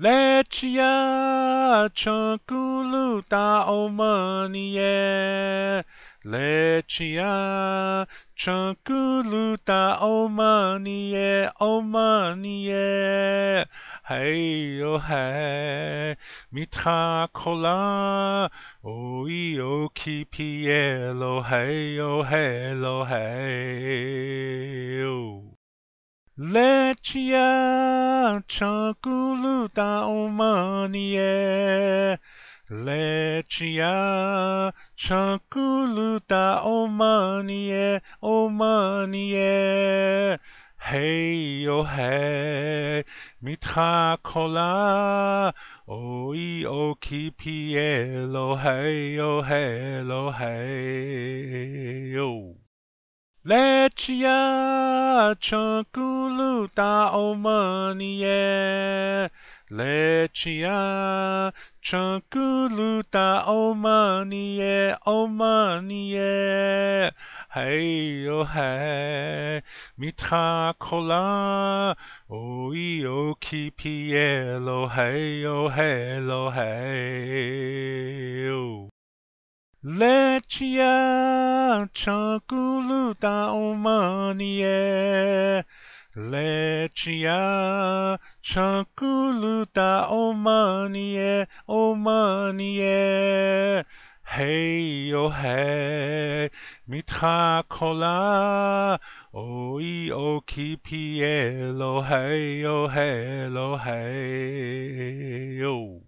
Lechia chunkuluta omanie. Lechia chunkuluta omanie, omanie. Hey oh hey, mitra kola, oi o kipielo, hey oh hey lo hey oh. Lechia chunkuluta omanie. Lechia chunkuluta omanie, omanie. Hey oh hey, mitra kola, oi o kipielo, hey oh hey lo hey oh. Lechia chunkuluta omanie. Lechia chunkuluta omanie, omanie. Hey oh hey, mitra kola, oi o kipielo, hey oh hey lo hey oh. Lechia chunkuluta omanie. Lechia chunkuluta omanie, omanie. Hey oh hey, mitra kola, oi o kipielo, hey oh hey lo hey oh.